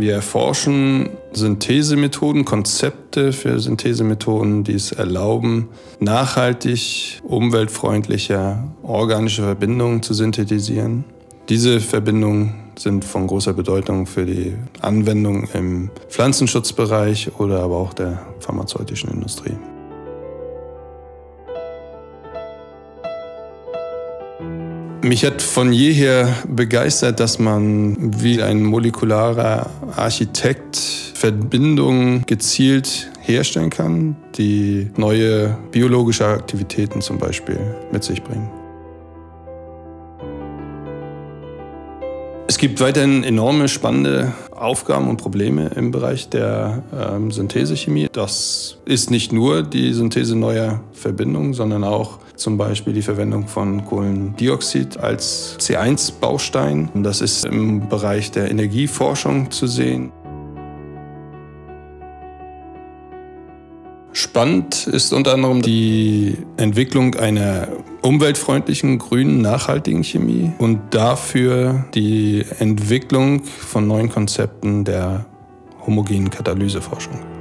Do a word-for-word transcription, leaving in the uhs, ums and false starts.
Wir erforschen Synthesemethoden, Konzepte für Synthesemethoden, die es erlauben, nachhaltig, umweltfreundlicher organische Verbindungen zu synthetisieren. Diese Verbindungen sind von großer Bedeutung für die Anwendung im Pflanzenschutzbereich oder aber auch der pharmazeutischen Industrie. Mich hat von jeher begeistert, dass man wie ein molekularer Architekt Verbindungen gezielt herstellen kann, die neue biologische Aktivitäten zum Beispiel mit sich bringen. Es gibt weiterhin enorme spannende Aufgaben und Probleme im Bereich der ähm, Synthesechemie. Das ist nicht nur die Synthese neuer Verbindungen, sondern auch zum Beispiel die Verwendung von Kohlendioxid als C eins Baustein. Das ist im Bereich der Energieforschung zu sehen. Spannend ist unter anderem die Entwicklung einer umweltfreundlichen, grünen, nachhaltigen Chemie und dafür die Entwicklung von neuen Konzepten der homogenen Katalyseforschung.